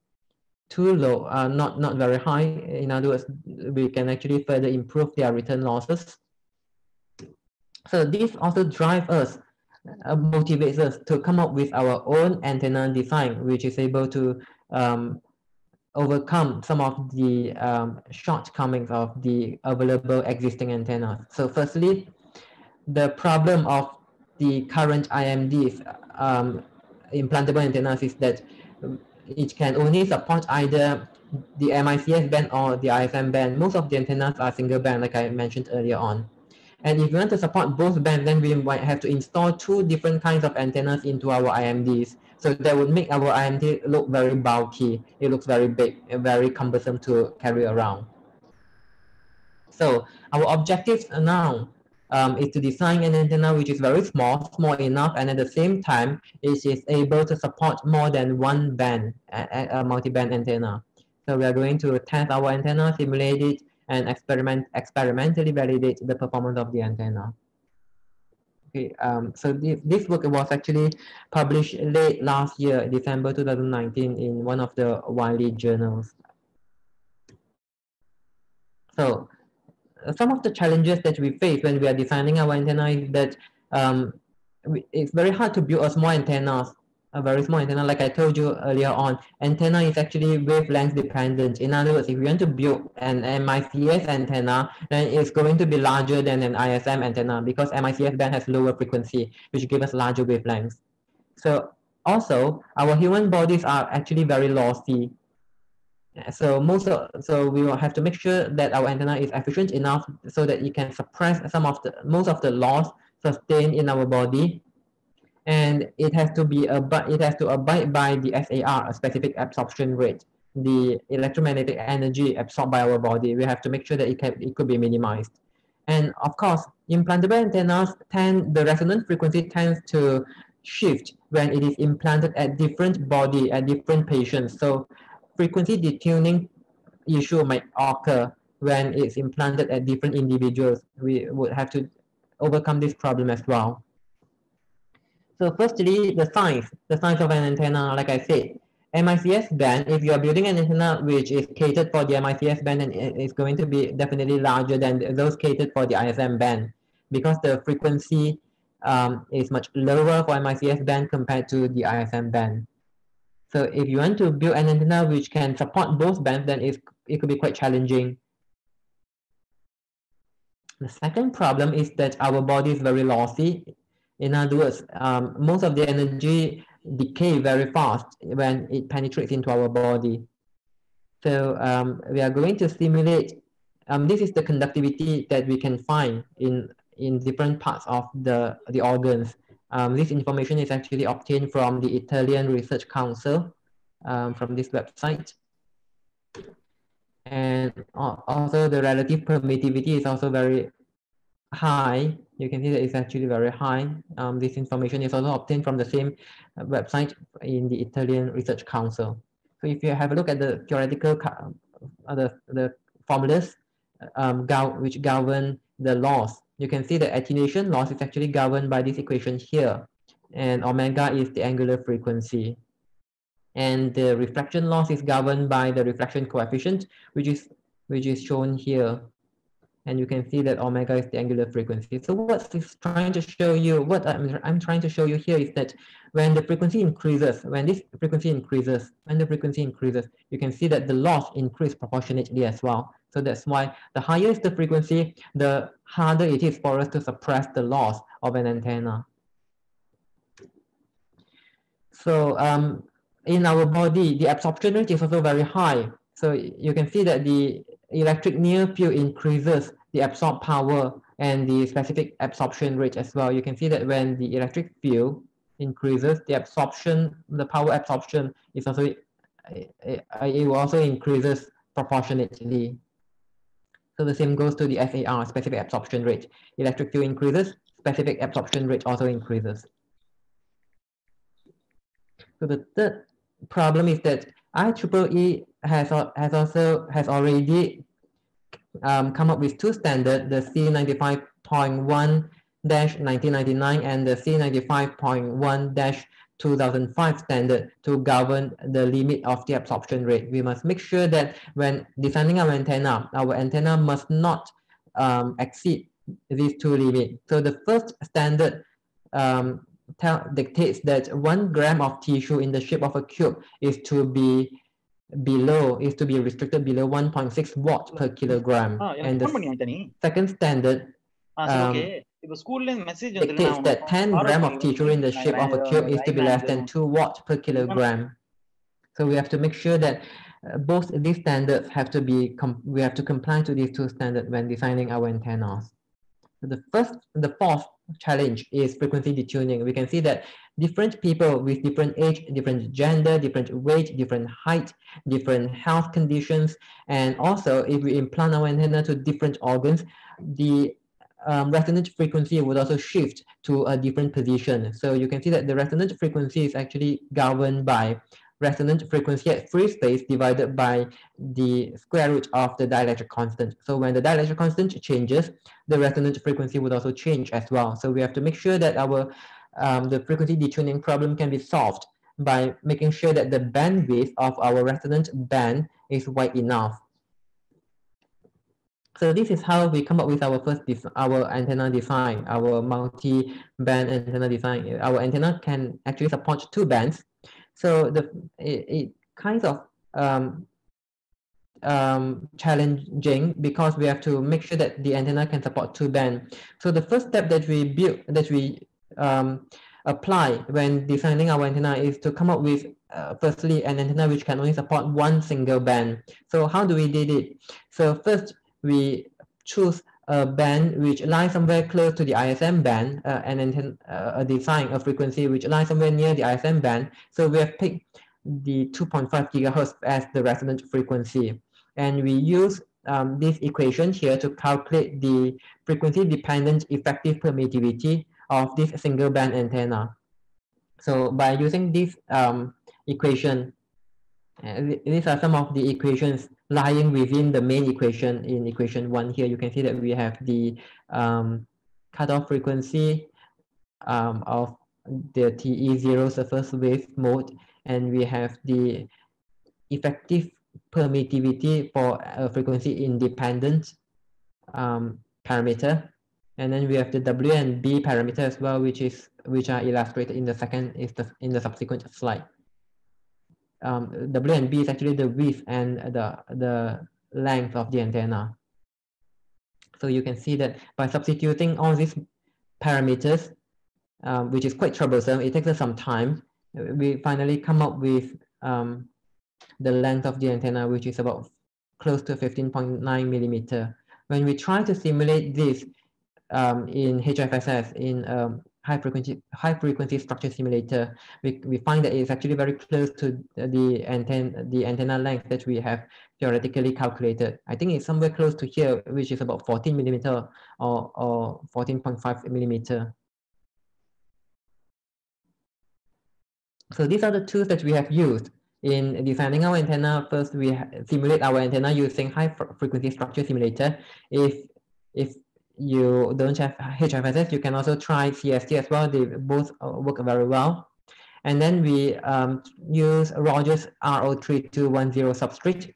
too low, not very high. In other words, we can actually further improve their return losses. So this also drives us, motivates us to come up with our own antenna design, which is able to overcome some of the shortcomings of the available existing antennas. So firstly, the problem of the current IMDs, implantable antennas, is that it can only support either the MICS band or the ISM band. Most of the antennas are single band, like I mentioned earlier on. And if we want to support both bands, then we might have to install 2 different kinds of antennas into our IMDs. So that would make our IMD look very bulky. It looks very big and very cumbersome to carry around. So our objectives now is to design an antenna which is very small enough, and at the same time, it is able to support more than one band, a multi-band antenna. So we are going to test our antenna, simulate it, and experimentally validate the performance of the antenna. Okay, so this work was actually published late last year, December 2019, in one of the Wiley journals. So some of the challenges that we face when we are designing our antenna is that it's very hard to build a very small antenna. Like I told you earlier on, antenna is actually wavelength dependent. In other words, if you want to build an MICS antenna, then it's going to be larger than an ISM antenna, because MICS band has lower frequency, which gives us larger wavelengths. So also, our human bodies are actually very lossy. So we will have to make sure that our antenna is efficient enough so that it can suppress most of the loss sustained in our body. And it has to abide by the SAR, a specific absorption rate, the electromagnetic energy absorbed by our body. We have to make sure that it could be minimized. And of course, implantable antennas the resonant frequency tends to shift when it is implanted at different body, at different patients. So frequency detuning issue might occur when it's implanted at different individuals. We would have to overcome this problem as well. So firstly, the size of an antenna. Like I said, MICS band, if you are building an antenna which is catered for the MICS band, then it's going to be definitely larger than those catered for the ISM band, because the frequency is much lower for MICS band compared to the ISM band. So if you want to build an antenna which can support both bands, then it could be quite challenging. The second problem is that our body is very lossy. In other words, most of the energy decays very fast when it penetrates into our body. So we are going to simulate, this is the conductivity that we can find in different parts of the organs. This information is actually obtained from the Italian Research Council, from this website. And also the relative permittivity is also very high. You can see that it's actually very high. This information is also obtained from the same website in the Italian Research Council. So if you have a look at the theoretical the formulas which govern the loss, you can see the attenuation loss is actually governed by this equation here, and omega is the angular frequency. And the refraction loss is governed by the refraction coefficient, which is shown here. And you can see that omega is the angular frequency. So what this trying to show you, what I'm trying to show you here is that when the frequency increases, you can see that the loss increases proportionately as well. So that's why the higher is the frequency, the harder it is for us to suppress the loss of an antenna. So in our body, the absorption rate is also very high. So you can see that the electric near field increases the absorbed power and the specific absorption rate as well. You can see that when the electric field increases, the absorption, the power absorption is also, it also increases proportionately. So the same goes to the SAR, specific absorption rate. Electric field increases, specific absorption rate also increases. So the third problem is that IEEE has already come up with two standards, the C95.1-1999 and the C95.1-2005 standard, to govern the limit of the absorption rate. We must make sure that when designing our antenna must not exceed these two limits. So the first standard dictates that 1 gram of tissue in the shape of a cube is to be restricted below 1.6 watts per kilogram. And the second standard dictates that 10 gram of tissue in the shape of a cube is to be less than 2 watts per kilogram. So we have to make sure that both these standards have to be, we have to comply to these two standards when designing our antennas. So the fourth challenge is frequency detuning. We can see that different people with different age, different gender, different weight, different height, different health conditions, and also if we implant our antenna to different organs, the resonant frequency would also shift to a different position. So you can see that the resonant frequency is actually governed by resonant frequency at free space divided by the square root of the dielectric constant. So when the dielectric constant changes, the resonant frequency would also change as well. So we have to make sure that our the frequency detuning problem can be solved by making sure that the bandwidth of our resonant band is wide enough. So this is how we come up with our first antenna design, our multi-band antenna design. Our antenna can actually support two bands. So it kind of challenging because we have to make sure that the antenna can support two bands. So the first step that we apply when designing our antenna is to come up with firstly an antenna which can only support one single band. So how do we did it? So first we choose a band which lies somewhere close to the ISM band, a frequency which lies somewhere near the ISM band. So we have picked the 2.5 gigahertz as the resonant frequency. And we use this equation here to calculate the frequency-dependent effective permittivity of this single band antenna. So by using this equation, these are some of the equations lying within the main equation. In equation 1 here, you can see that we have the cutoff frequency of the TE0 surface wave mode, and we have the effective permittivity for a frequency independent parameter. And then we have the W and B parameter as well, which are illustrated in the subsequent slide. W and B is actually the width and the length of the antenna. So you can see that by substituting all these parameters, which is quite troublesome, it takes us some time, we finally come up with the length of the antenna, which is about close to 15.9 millimeter. When we try to simulate this in HFSS, in high frequency structure simulator, we find that it's actually very close to the antenna length that we have theoretically calculated. I think it's somewhere close to here, which is about 14 millimeter or 14.5 millimeter. So these are the tools that we have used in designing our antenna. First, we simulate our antenna using high frequency structure simulator. If you don't have HFSS, you can also try CST as well. They both work very well. And then we use Rogers RO3210 substrate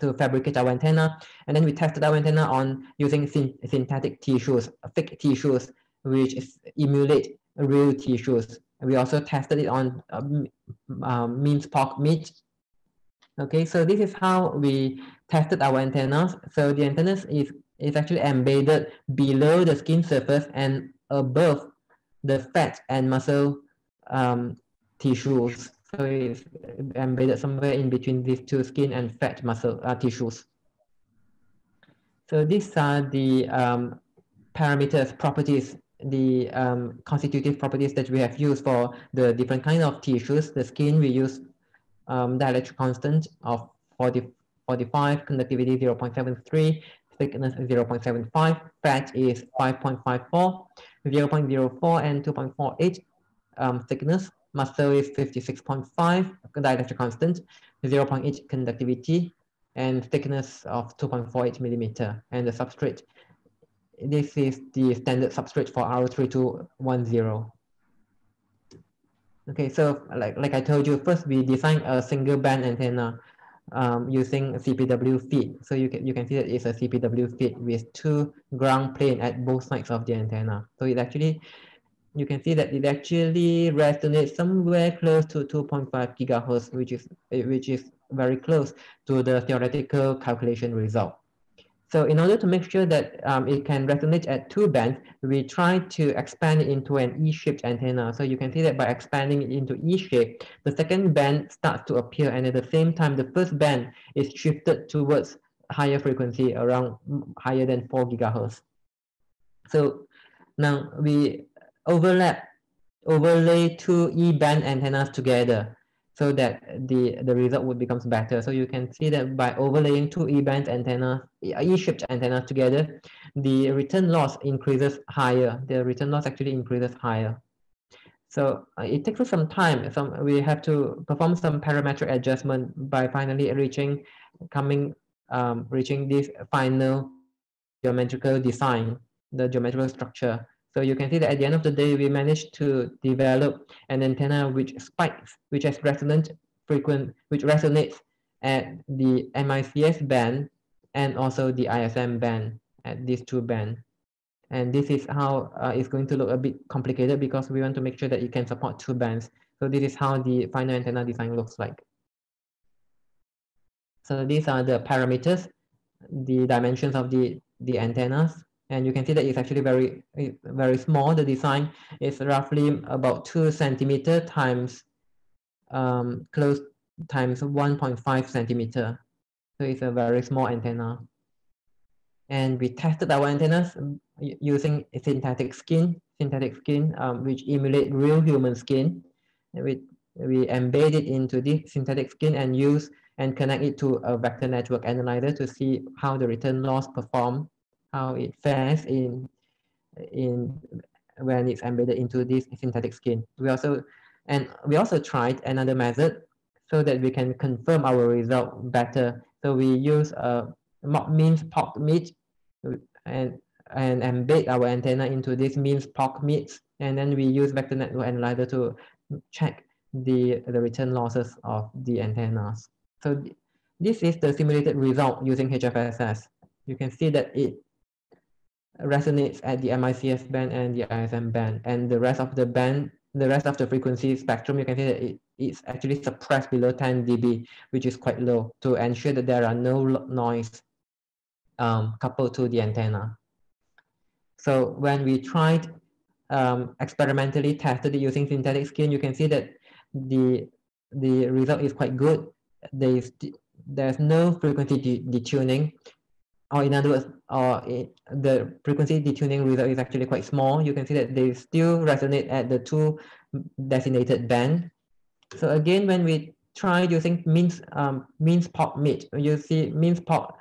to fabricate our antenna. And then we tested our antenna on using synthetic tissues, fake tissues, which emulate real tissues. We also tested it on minced pork meat. Okay, so this is how we tested our antennas. So the antennas is actually embedded below the skin surface and above the fat and muscle tissues. So it's embedded somewhere in between these two, skin and fat muscle tissues. So these are the parameters, properties, the constitutive properties that we have used for the different kinds of tissues. The skin, we use dielectric constant of 45, conductivity 0.73, thickness 0.75, fat is 5.54, 0.04 and 2.48 thickness, muscle is 56.5, dielectric constant, 0.8 conductivity and thickness of 2.48 millimeter, and the substrate. This is the standard substrate for RO3210. Okay, so like I told you, first we designed a single band antenna using CPW feed. So you can see that it's a CPW feed with two ground plane at both sides of the antenna. So it actually, you can see that it actually resonates somewhere close to 2.5 gigahertz, which is very close to the theoretical calculation result. So in order to make sure that it can resonate at two bands, we try to expand it into an E-shaped antenna. So you can see that by expanding it into E-shape, the second band starts to appear, and at the same time, the first band is shifted towards higher frequency, around higher than 4 gigahertz. So now we overlay two E-band antennas together, so that the result would becomes better. So you can see that by overlaying two E-band antennas, E-shaped antennas together, the return loss increases higher. The return loss actually increases higher. So it takes us some time. We have to perform some parametric adjustment by finally reaching this final geometrical design, the geometrical structure. So you can see that at the end of the day, we managed to develop an antenna which spikes, which resonates at the MICS band and also the ISM band, at these two bands. And this is how it's going to look a bit complicated, because we want to make sure that it can support two bands. So this is how the final antenna design looks like. So these are the parameters, the dimensions of the antennas. And you can see that it's actually very small. The design is roughly about 2 centimeter times close times 1.5 centimeter. So it's a very small antenna. And we tested our antennas using synthetic skin, which emulate real human skin. We embed it into this synthetic skin and connect it to a vector network analyzer to see how the return loss performs, how it fares in when it's embedded into this synthetic skin. We also tried another method so that we can confirm our result better. So we use minced pork meat and embed our antenna into this minced pork meat, and then we use vector network analyzer to check the return losses of the antennas. So this is the simulated result using HFSS. You can see that it resonates at the MICS band and the ISM band, and the rest of the frequency spectrum, you can see that it's actually suppressed below 10 dB, which is quite low, to ensure that there are no noise coupled to the antenna. So when we tried experimentally tested using synthetic skin, you can see that the result is quite good. There's no frequency detuning. or in other words, the frequency detuning result is actually quite small. You can see that they still resonate at the two designated band. So again, when we try using means pop mid, you see means pop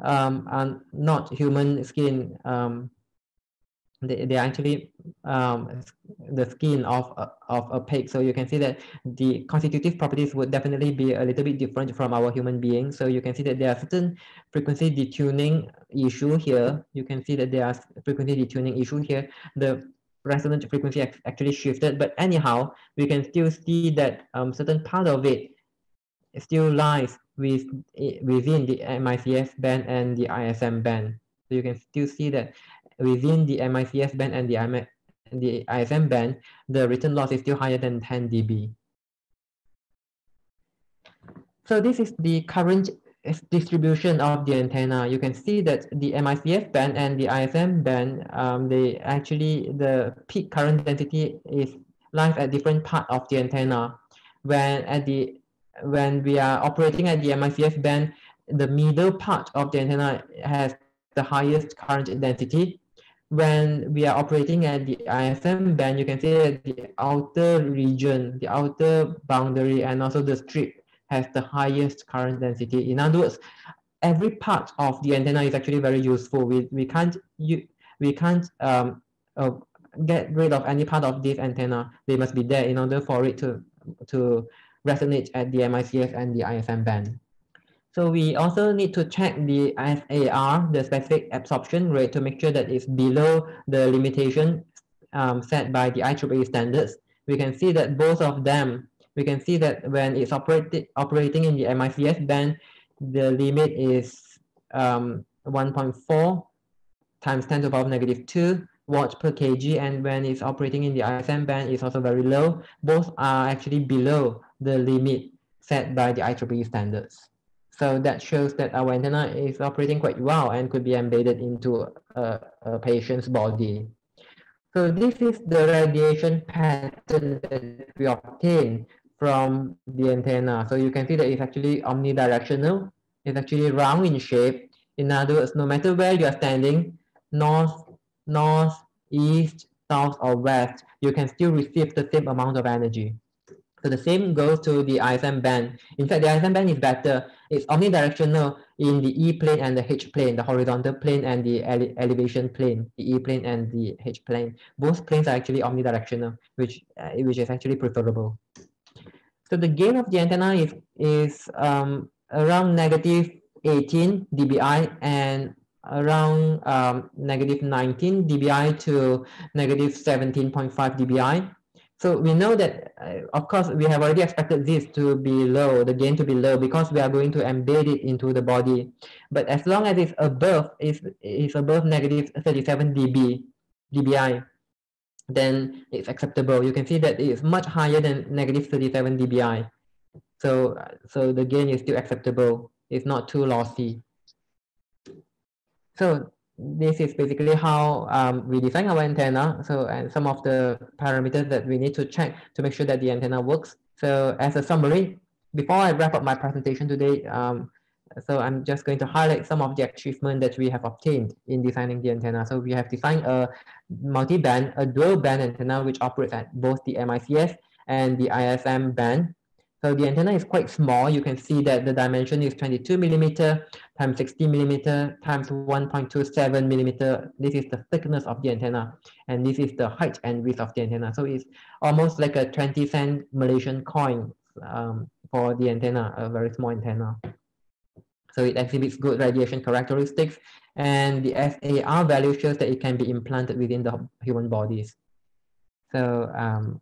are not human skin. They are actually the skin of a pig. So you can see that the constitutive properties would definitely be a little bit different from our human beings. So you can see that there are certain frequency detuning issue here. You can see that there are frequency detuning issue here. The resonant frequency actually shifted, but anyhow, we can still see that certain part of it still lies within the MICS band and the ISM band. So you can still see that within the MICS band and the ISM band, the return loss is still higher than 10 dB. So this is the current distribution of the antenna. You can see that the MICS band and the ISM band, the peak current density lies at different parts of the antenna. When we are operating at the MICS band, the middle part of the antenna has the highest current density. When we are operating at the ISM band, you can see that the outer region, the outer boundary, and also the strip has the highest current density. In other words, every part of the antenna is actually very useful. We can't get rid of any part of this antenna. They must be there in order for it to resonate at the MICS and the ISM band. So we also need to check the SAR, the specific absorption rate, to make sure that it's below the limitation set by the IEEE standards. We can see that both of them, we can see that when it's operating in the MICS band, the limit is 1.4 times 10 to the power of negative 2 watts per kg. And when it's operating in the ISM band, it's also very low. Both are actually below the limit set by the IEEE standards. So that shows that our antenna is operating quite well and could be embedded into a patient's body. So this is the radiation pattern that we obtain from the antenna. So you can see that it's actually omnidirectional. It's actually round in shape. In other words, no matter where you are standing, north, east, south, or west, you can still receive the same amount of energy. So the same goes to the ISM band. In fact, the ISM band is better. It's omnidirectional in the E plane and the H plane, the horizontal plane and the elevation plane, the E plane and the H plane. Both planes are actually omnidirectional, which is actually preferable. So the gain of the antenna is around negative 18 dBi and around negative 19 dBi to negative 17.5 dBi. So we know that, of course, we have already expected this to be low, the gain to be low, because we are going to embed it into the body. But as long as it's above negative 37 dBi, then it's acceptable. You can see that it's much higher than negative 37 dBi. So the gain is still acceptable. It's not too lossy. So this is basically how we design our antenna. So, and some of the parameters that we need to check to make sure that the antenna works. So as a summary, before I wrap up my presentation today, so I'm just going to highlight some of the achievements that we have obtained in designing the antenna. So we have designed a multi-band, a dual-band antenna, which operates at both the MICS and the ISM band. So the antenna is quite small. You can see that the dimension is 22 millimeter times 60 millimeter times 1.27 millimeter. This is the thickness of the antenna, and this is the height and width of the antenna. So it's almost like a 20-cent Malaysian coin for the antenna, a very small antenna. So it exhibits good radiation characteristics, and the SAR value shows that it can be implanted within the human bodies. So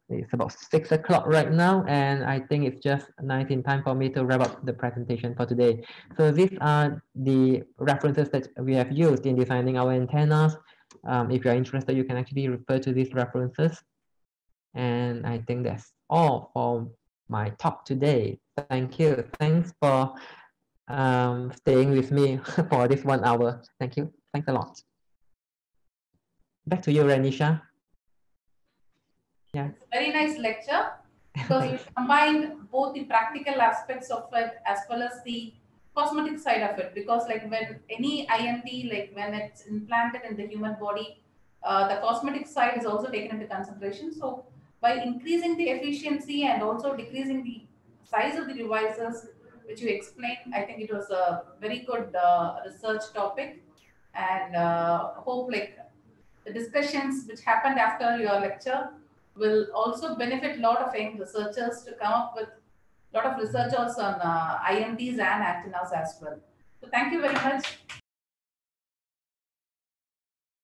it's about 6 o'clock right now, and I think it's just nice in time for me to wrap up the presentation for today. So these are the references that we have used in designing our antennas. If you're interested, you can actually refer to these references. And I think that's all for my talk today. Thank you. Thanks for staying with me for this 1 hour. Thank you. Thanks a lot. Back to you, Ranisha. Yeah. Very nice lecture, because you combined both the practical aspects of it as well as the cosmetic side of it, because like when any IMD, like when it's implanted in the human body, the cosmetic side is also taken into consideration. So by increasing the efficiency and also decreasing the size of the devices, which you explained, I think it was a very good research topic, and hope like the discussions which happened after your lecture will also benefit a lot of young researchers to come up with a lot of researchers on IMDs and antennas as well. So thank you very much.